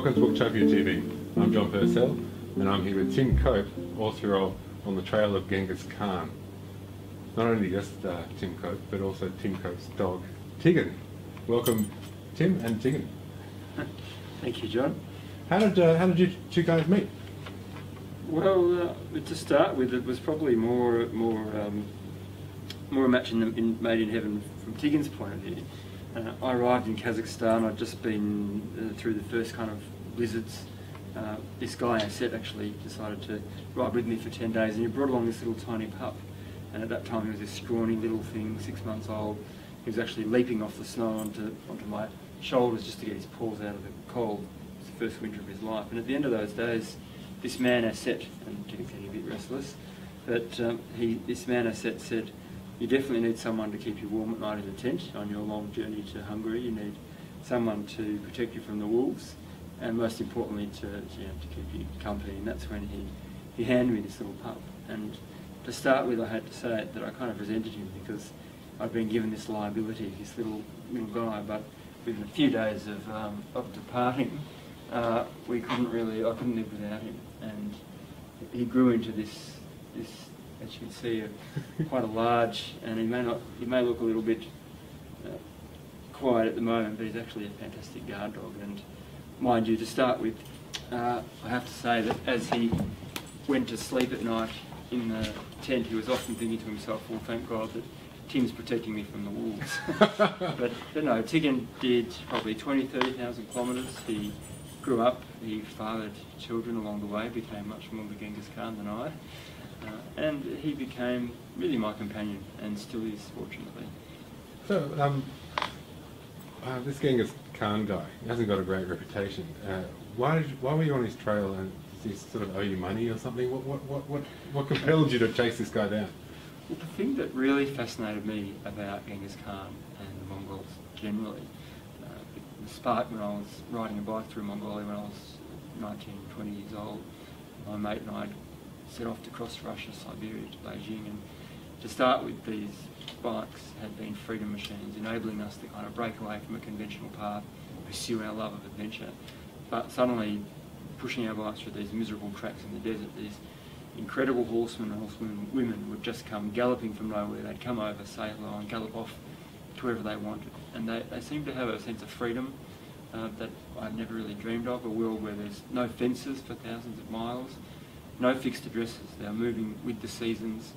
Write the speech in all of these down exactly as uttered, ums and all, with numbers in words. Welcome to Booktopia T V. I'm John Purcell, and I'm here with Tim Cope, author of On the Trail of Genghis Khan. Not only just uh, Tim Cope, but also Tim Cope's dog, Tigon. Welcome, Tim and Tigon. Thank you, John. How did uh, how did you two guys meet? Well, uh, to start with, it was probably more more um, more a match in, in made in heaven from Tigon's point of view. Uh, I arrived in Kazakhstan. I'd just been uh, through the first kind of blizzards. Uh, this guy Aset actually decided to ride with me for ten days, and he brought along this little tiny pup. And at that time, he was this scrawny little thing, six months old. He was actually leaping off the snow onto onto my shoulders just to get his paws out of the cold. It was the first winter of his life. And at the end of those days, this man Aset, and he was getting a bit restless, but um, he this man Aset said, "You definitely need someone to keep you warm at night in the tent on your long journey to Hungary. You need someone to protect you from the wolves, and most importantly, to, you know, to keep you company." And that's when he, he handed me this little pup. And to start with, I had to say it, that I kind of resented him because I'd been given this liability, this little little guy. But within a few days of um, of departing, uh, we couldn't really. I couldn't live without him, and he grew into this this. As you can see, a, quite a large, and he may not, he may look a little bit uh, quiet at the moment, but he's actually a fantastic guard dog. And mind you, to start with, uh, I have to say that as he went to sleep at night in the tent, he was often thinking to himself, "Well, thank God that Tim's protecting me from the wolves." but, but no, Tigon did probably twenty, thirty thousand kilometres. He grew up, he fathered children along the way, became much more the Genghis Khan than I. Uh, and he became really my companion, and still is, fortunately. So, um, uh, this Genghis Khan guy, he hasn't got a great reputation. Uh, why did you, why were you on his trail, and did he sort of owe you money or something? What what what what, what compelled you to chase this guy down? Well, the thing that really fascinated me about Genghis Khan and the Mongols generally, uh, the spark when I was riding a bike through Mongolia when I was nineteen, twenty years old, my mate and I set off to cross Russia, Siberia, to Beijing, and to start with, these bikes had been freedom machines, enabling us to kind of break away from a conventional path, pursue our love of adventure. But suddenly, pushing our bikes through these miserable tracks in the desert, these incredible horsemen and horsewomen women would just come galloping from nowhere. They'd come over, say hello, and gallop off to wherever they wanted. And they, they seemed to have a sense of freedom uh, that I'd never really dreamed of, a world where there's no fences for thousands of miles, no fixed addresses. They are moving with the seasons,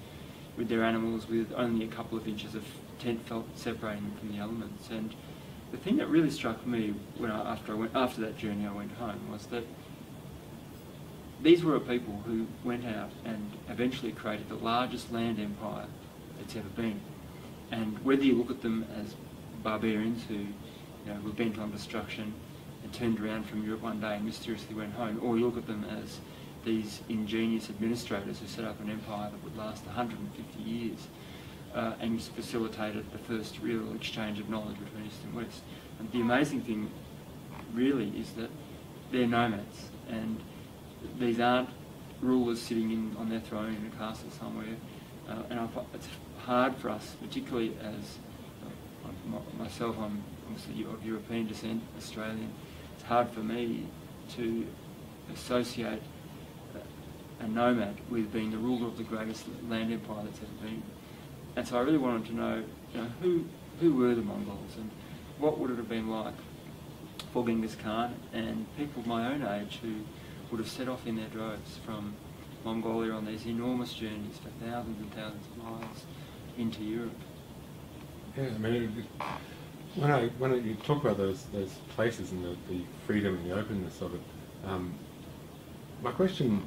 with their animals, with only a couple of inches of tent felt separating them from the elements. And the thing that really struck me when I, after I went after that journey, I went home, was that these were a people who went out and eventually created the largest land empire that's ever been. And whether you look at them as barbarians who, you know, were bent on destruction and turned around from Europe one day and mysteriously went home, or you look at them as these ingenious administrators who set up an empire that would last one hundred fifty years uh, and facilitated the first real exchange of knowledge between East and West. And the amazing thing really is that they're nomads, and these aren't rulers sitting in on their throne in a castle somewhere. Uh, and I, it's hard for us, particularly as uh, myself, I'm obviously of European descent, Australian, it's hard for me to associate a nomad with being the ruler of the greatest land empire that's ever been. And so I really wanted to know, you know, who who were the Mongols, and what would it have been like for Genghis Khan and people of my own age who would have set off in their droves from Mongolia on these enormous journeys for thousands and thousands of miles into Europe. Yeah, I mean, when I when I, you talk about those those places and the, the freedom and the openness of it, um, my question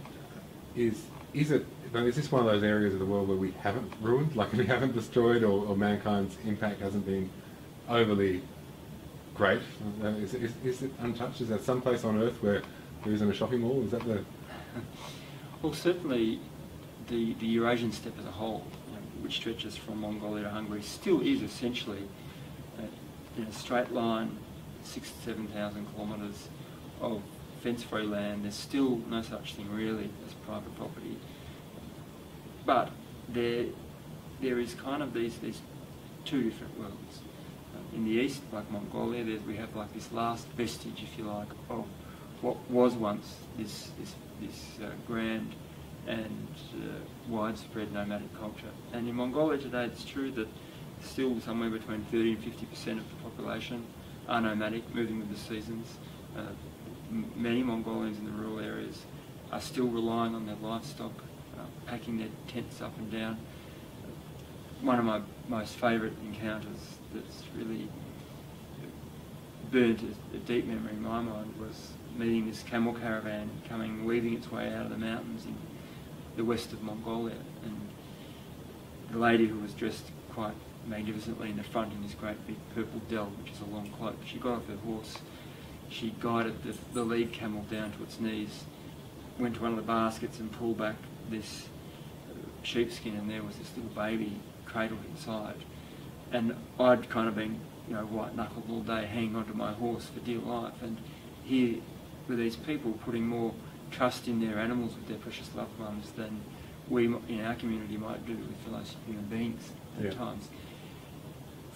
is, is it, is this one of those areas of the world where we haven't ruined, like we haven't destroyed, or, or mankind's impact hasn't been overly great? Is it, is, is it untouched? Is there some place on Earth where there isn't a shopping mall? Is that the... Well, certainly the, the Eurasian Steppe as a whole, you know, which stretches from Mongolia to Hungary, still is essentially a, in a straight line, six to seven thousand kilometres of fence-free land. There's still no such thing really as private property, but there there is kind of these these two different worlds. Uh, in the east, like Mongolia, there's, we have like this last vestige, if you like, of what was once this, this, this uh, grand and uh, widespread nomadic culture. And in Mongolia today it's true that still somewhere between thirty and fifty percent of the population are nomadic, moving with the seasons. Uh, many Mongolians in the rural areas are still relying on their livestock, uh, packing their tents up and down. One of my most favourite encounters that's really burnt a deep memory in my mind was meeting this camel caravan coming, weaving its way out of the mountains in the west of Mongolia, and the lady who was dressed quite magnificently in the front in this great big purple dell, which is a long cloak, she got off her horse, she guided the, the lead camel down to its knees, went to one of the baskets and pulled back this sheepskin, and there was this little baby cradled inside, and I'd kind of been, you know, white-knuckled all day, hanging onto my horse for dear life, and here were these people putting more trust in their animals with their precious loved ones than we in our community might do with fellow human beings at yeah. times.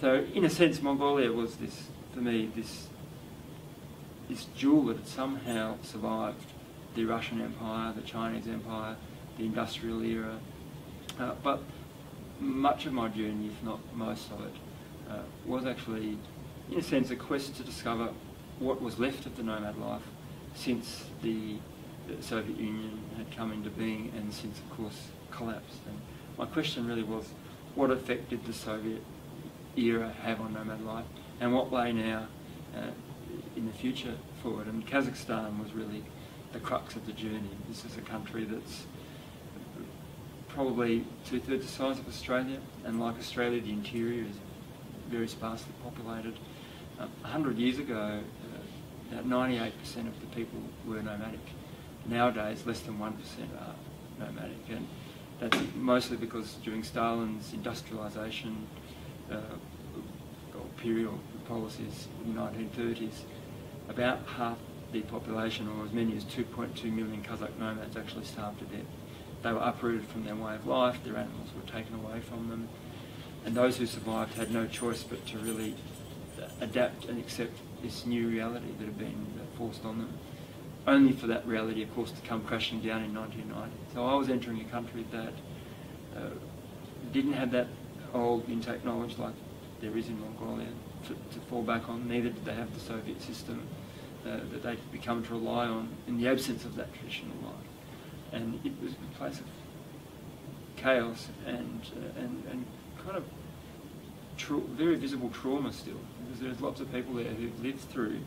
So, in a sense, Mongolia was this, for me, this this jewel that had somehow survived the Russian Empire, the Chinese Empire, the industrial era, uh, but much of my journey, if not most of it, uh, was actually, in a sense, a quest to discover what was left of the nomad life since the Soviet Union had come into being and since, of course, collapsed. And my question really was, what effect did the Soviet era have on nomad life, and what lay now uh, in the future forward? And Kazakhstan was really the crux of the journey. This is a country that's probably two-thirds the size of Australia, and like Australia, the interior is very sparsely populated. A um, hundred years ago, uh, about ninety-eight percent of the people were nomadic. Nowadays, less than one percent are nomadic, and that's mostly because during Stalin's industrialisation uh, or period policies in the nineteen thirties, about half the population, or as many as two point two million Kazakh nomads, actually starved to death. They were uprooted from their way of life, their animals were taken away from them, and those who survived had no choice but to really adapt and accept this new reality that had been forced on them, only for that reality, of course, to come crashing down in nineteen ninety. So I was entering a country that uh, didn't have that old intake knowledge like there is in Mongolia to, to fall back on, neither did they have the Soviet system uh, that they could become to rely on in the absence of that traditional life. And it was a place of chaos and, uh, and, and kind of tra very visible trauma still, because there's lots of people there who've lived through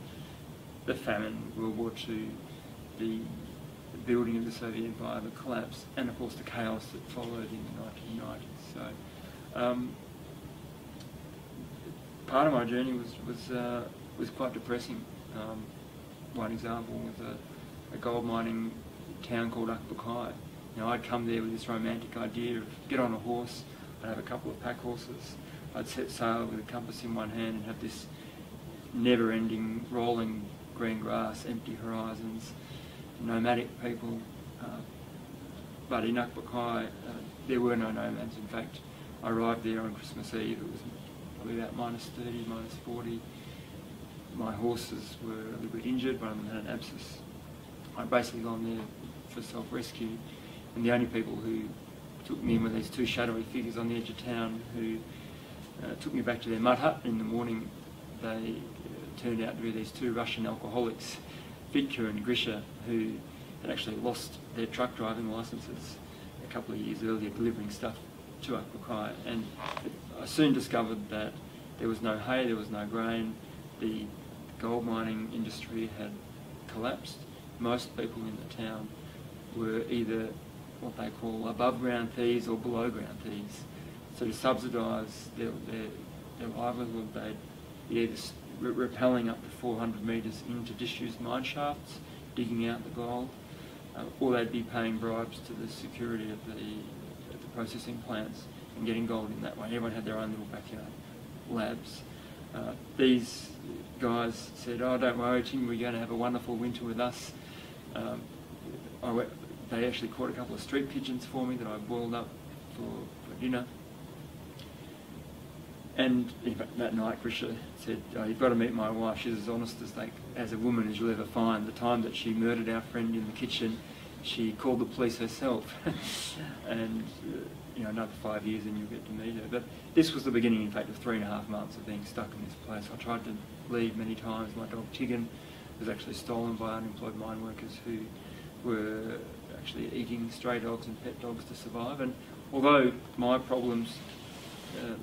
the famine, World War Two, the building of the Soviet Empire, the collapse, and of course the chaos that followed in the nineteen nineties. So, um, part of my journey was was uh, was quite depressing. Um, one example was a, a gold mining town called Akbukai. Now, I'd come there with this romantic idea of get on a horse, I'd have a couple of pack horses, I'd set sail with a compass in one hand and have this never-ending rolling green grass, empty horizons, nomadic people, uh, but in Akbukai uh, there were no nomads. In fact, I arrived there on Christmas Eve, it was probably about minus thirty, minus forty, my horses were a little bit injured, one of them had an abscess. I'd basically gone there for self-rescue, and the only people who took me in were these two shadowy figures on the edge of town who uh, took me back to their mud hut in the morning. They uh, turned out to be these two Russian alcoholics, Vitka and Grisha, who had actually lost their truck driving licenses a couple of years earlier delivering stuff to Akwakaya. And I soon discovered that there was no hay, there was no grain, the gold mining industry had collapsed. Most people in the town were either what they call above ground thieves or below ground thieves. So to subsidise their, their, their livelihood, they'd Yeah, just rappelling up to four hundred metres into disused mine shafts, digging out the gold, uh, or they'd be paying bribes to the security of the, of the processing plants and getting gold in that way. Everyone had their own little backyard labs. Uh, these guys said, "Oh, don't worry, Tim, we're going to have a wonderful winter with us." Um, I went, they actually caught a couple of street pigeons for me that I boiled up for, for dinner. And that night, Grisha said, oh, you've got to meet my wife. She's as honest as, like, as a woman as you'll ever find. The time that she murdered our friend in the kitchen, she called the police herself. And uh, you know, another five years and you'll get to meet her. But this was the beginning, in fact, of three and a half months of being stuck in this place. I tried to leave many times. My dog Tigon was actually stolen by unemployed mine workers who were actually eating stray dogs and pet dogs to survive. And although my problems uh,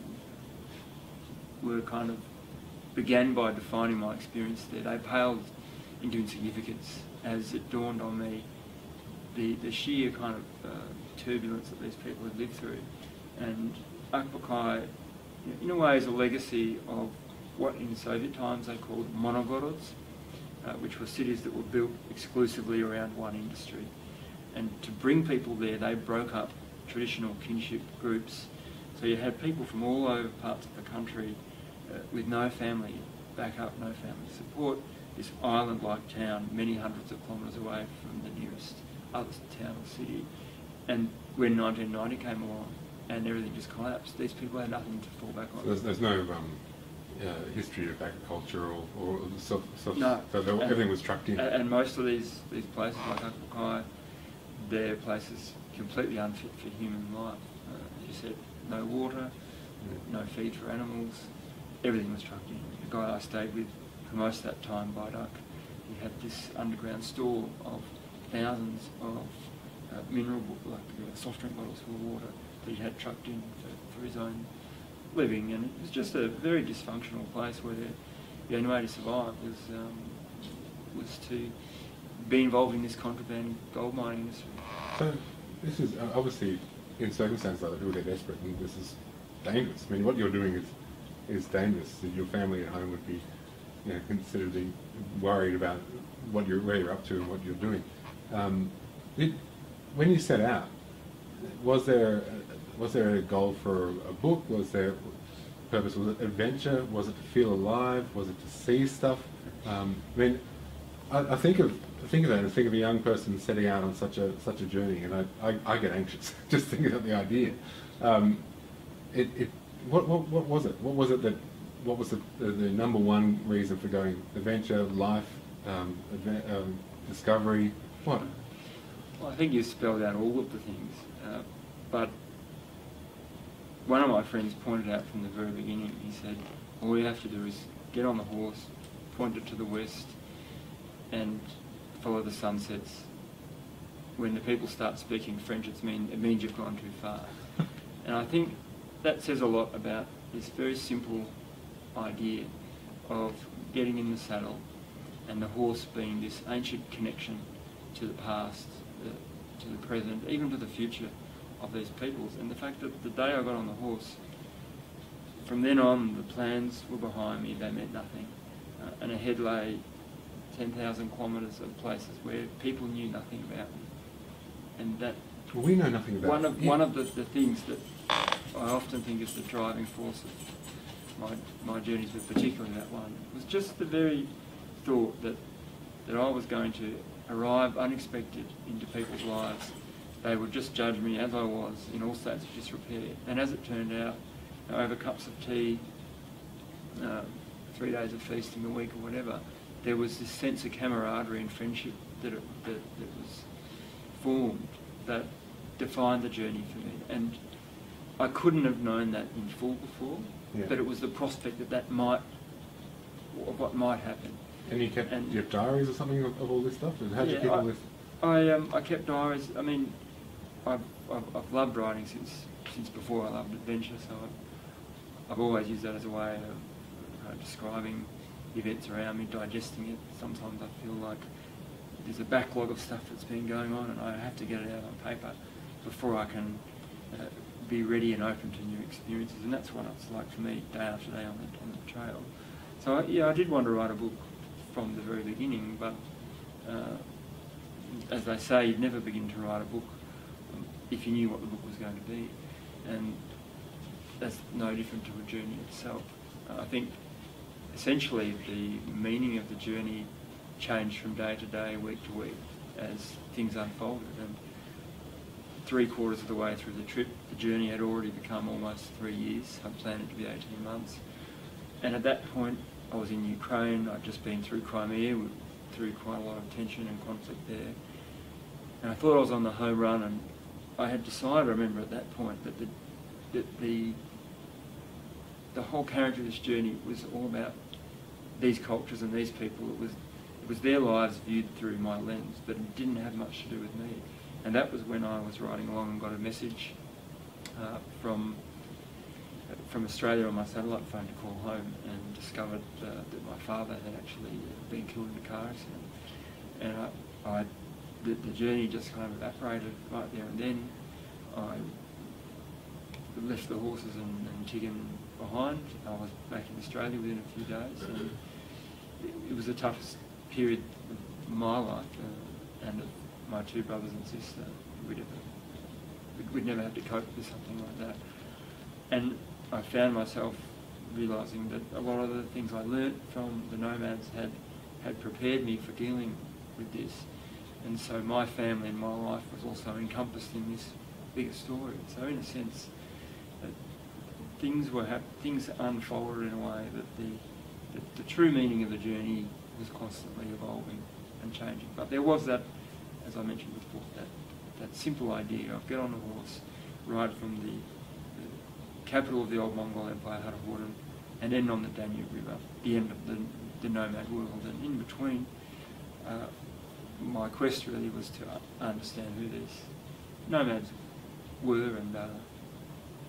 were kind of began by defining my experience there, they paled into insignificance as it dawned on me the, the sheer kind of uh, turbulence that these people had lived through. And Akbukai, in a way, is a legacy of what in Soviet times they called monogorods, uh, which were cities that were built exclusively around one industry. And to bring people there, they broke up traditional kinship groups. So you had people from all over parts of the country uh, with no family backup, no family support, this island-like town many hundreds of kilometres away from the nearest other town or city. And when nineteen ninety came along and everything just collapsed, these people had nothing to fall back on. So there's, there's no um, uh, history of agriculture or, or self, self, no. So they, and, everything was trucked in. And most of these, these places, like Akbukai, they're places completely unfit for human life. Uh, as you said, no water, no feed for animals, everything was trucked in. The guy I stayed with for most of that time, Baiduk, he had this underground store of thousands of uh, mineral, like uh, soft drink bottles full of water that he had trucked in for, for his own living. And it was just a very dysfunctional place where the only way to survive was, um, was to be involved in this contraband gold mining industry. So this is uh, obviously, in circumstances like that, people get desperate, and this is dangerous. I mean, what you're doing is is dangerous. Your family at home would be, you know, considerably worried about what you're, where you're up to and what you're doing. Um, did, when you set out, was there was there a goal for a book? Was there purpose? Was it adventure? Was it to feel alive? Was it to see stuff? Um, I mean, I, I think of. Think of that, and think of a young person setting out on such a such a journey, and I, I, I get anxious just thinking of the idea. Um, it, it what, what what was it? What was it that what was the, the, the number one reason for going? Adventure, life, um, adve um, discovery. What? Well, I think you spelled out all of the things, uh, but one of my friends pointed out from the very beginning. He said, "All you have to do is get on the horse, point it to the west, and follow the sunsets. When the people start speaking French, it's mean, it means you've gone too far." And I think that says a lot about this very simple idea of getting in the saddle and the horse being this ancient connection to the past, uh, to the present, even to the future of these peoples. And the fact that the day I got on the horse, from then on the plans were behind me, they meant nothing. Uh, and ahead lay ten thousand kilometres of places where people knew nothing about them. And that... Well, we know nothing about one of yeah. One of the, the things that I often think is the driving force of my, my journeys, but particularly that one, was just the very thought that, that I was going to arrive unexpected into people's lives. They would just judge me as I was, in all states of disrepair. And as it turned out, you know, over cups of tea, uh, three days of feasting a week or whatever, there was this sense of camaraderie and friendship that, it, that, that was formed that defined the journey for me. And I couldn't have known that in full before, yeah. But it was the prospect that that might, what might happen. And you kept and, your diaries or something of, of all this stuff? How did yeah, you keep I, all this? I, um, I kept diaries. I mean, I've, I've, I've loved writing since, since before I loved adventure, so I've, I've always used that as a way of kind of describing events around me, digesting it. Sometimes I feel like there's a backlog of stuff that's been going on and I have to get it out on paper before I can uh, be ready and open to new experiences, and that's what it's like for me day after day on the, on the trail. So I, yeah, I did want to write a book from the very beginning, but uh, as they say, you'd never begin to write a book um, if you knew what the book was going to be, and that's no different to a journey itself. Uh, I think essentially, the meaning of the journey changed from day to day, week to week, as things unfolded. And three quarters of the way through the trip, the journey had already become almost three years. I planned it to be eighteen months. And at that point, I was in Ukraine. I'd just been through Crimea, through quite a lot of tension and conflict there. And I thought I was on the home run, and I had decided, I remember at that point, that the, that the, the whole character of this journey was all about these cultures and these people. It was, it was their lives viewed through my lens, but it didn't have much to do with me. And that was when I was riding along and got a message uh, from, from Australia on my satellite phone to call home, and discovered uh, that my father had actually been killed in a car accident. And I, I, the, the journey just kind of evaporated right there and then. I left the horses and, and Tigon behind. I was back in Australia within a few days, and it, it was the toughest period of my life, uh, and my two brothers and sister. We'd, ever, we'd never have to cope with something like that. And I found myself realising that a lot of the things I learnt from the nomads had, had prepared me for dealing with this. And so my family and my life was also encompassed in this bigger story. So in a sense, uh, things were hap things unfolded in a way that the, that the true meaning of the journey was constantly evolving and changing. But there was that, as I mentioned before, that, that simple idea of get on a horse, ride from the, the capital of the old Mongol Empire, Hudghausen, and end on the Danube River, the end of the, the nomad world. And in between, uh, my quest really was to understand who these nomads were. And uh,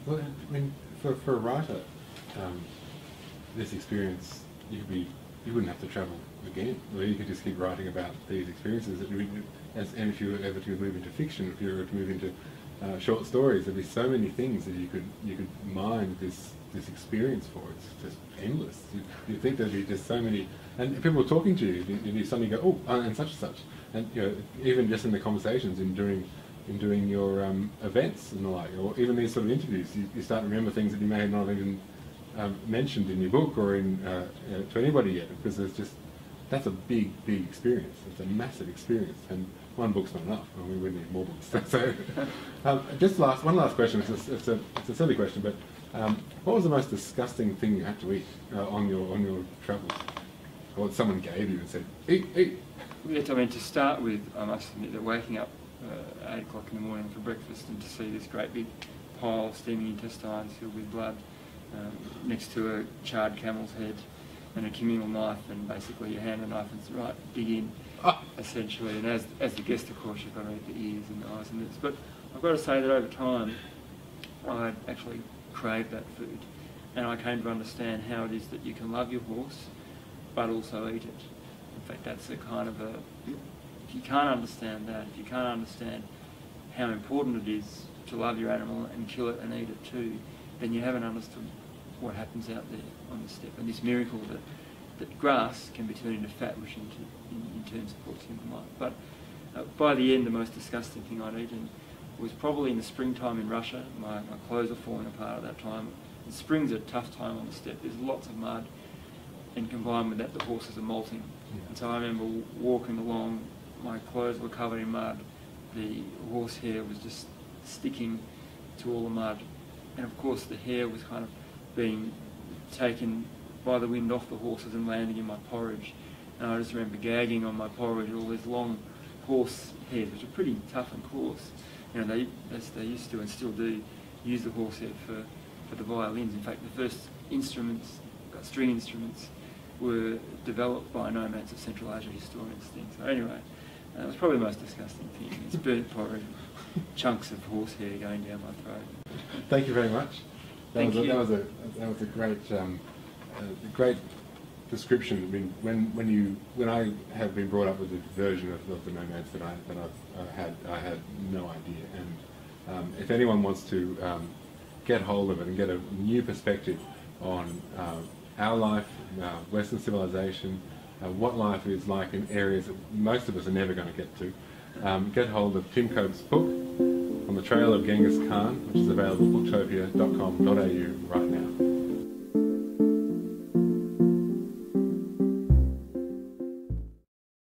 well, I mean, for, for a writer, um, this experience, you could be, you wouldn't have to travel again. Well, you could just keep writing about these experiences. That we, as, and if you were ever to move into fiction, if you were to move into uh, short stories, there'd be so many things that you could you could mine this this experience for. It's just endless. You'd, you'd think there'd be just so many, and if people were talking to you, and you suddenly go, oh, and such and such, and you know, even just in the conversations, in doing in doing your um, events and the like, or even these sort of interviews, you, you start to remember things that you may not even um, mentioned in your book or in uh, uh, to anybody yet, because there's just that's a big, big experience. It's a massive experience, and one book's not enough. I mean, we need more books. So, um, just last, one last question. It's a, it's a, it's a silly question, but um, what was the most disgusting thing you had to eat uh, on your on your travels, or well, someone gave you and said, "Eat, eat"? Yes, I mean, to start with, I must admit that waking up uh, at eight o'clock in the morning for breakfast and to see this great big pile of steaming intestines filled with blood um, next to a charred camel's head. And a communal knife, and basically you hand a knife and say, right, dig in, ah. essentially. And as as the guest, of course, you've got to eat the ears and the eyes and this. But I've got to say that over time, I actually craved that food, and I came to understand how it is that you can love your horse, but also eat it. In fact, that's a kind of a. If you can't understand that, if you can't understand how important it is to love your animal and kill it and eat it too, then you haven't understood what happens out there on the steppe, and this miracle that, that grass can be turned into fat, which into, in, in turn supports human life. But uh, by the end, the most disgusting thing I'd eaten was probably in the springtime in Russia. My, my clothes were falling apart at that time. And spring's a tough time on the steppe. There's lots of mud, and combined with that, the horses are molting. Yeah. And so I remember w walking along, my clothes were covered in mud, the horse hair was just sticking to all the mud, and of course the hair was kind of being taken by the wind off the horses and landing in my porridge. And I just remember gagging on my porridge, all these long horse hairs, which are pretty tough and coarse. You know, they, as they used to and still do, use the horse hair for, for the violins. In fact, the first instruments, string instruments, were developed by nomads of Central Asia, historians thing. So anyway, that was probably the most disgusting thing. It's burnt porridge, chunks of horse hair going down my throat. Thank you very much. That was, a, that was a that was a great um, a great description. I mean, when when you when I have been brought up with the version of, of the nomads that I that I've uh, had, I had no idea. And um, if anyone wants to um, get hold of it and get a new perspective on uh, our life, uh, Western civilization, uh, what life is like in areas that most of us are never going to get to, um, get hold of Tim Cope's book, On the Trail of Genghis Khan, which is available at booktopia dot com dot A U right now.